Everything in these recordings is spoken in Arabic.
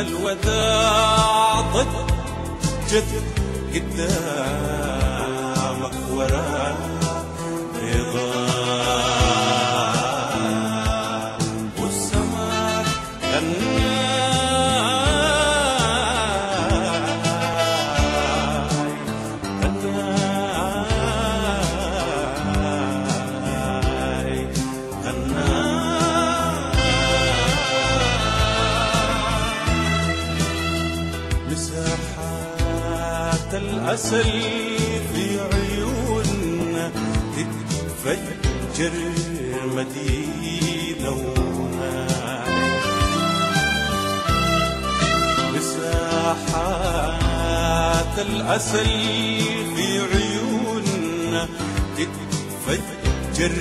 الوداع ضد جذب قدامك وراه بيضاء والسماء مساحات العسل في عيوننا تتفجر مدينونا، مساحات العسل في عيوننا تتفجر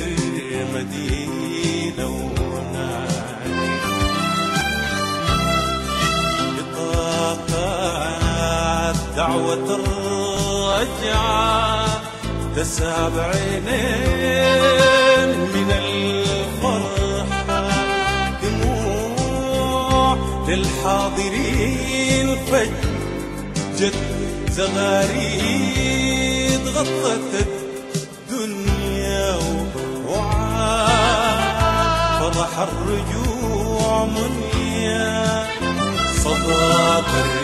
مدينونا، دعوة الرجعة تسعى بعينين من الفرحة، دموع للحاضرين فجت زغاريد غطت الدنيا ووعاء فرح الرجوع منيا صدى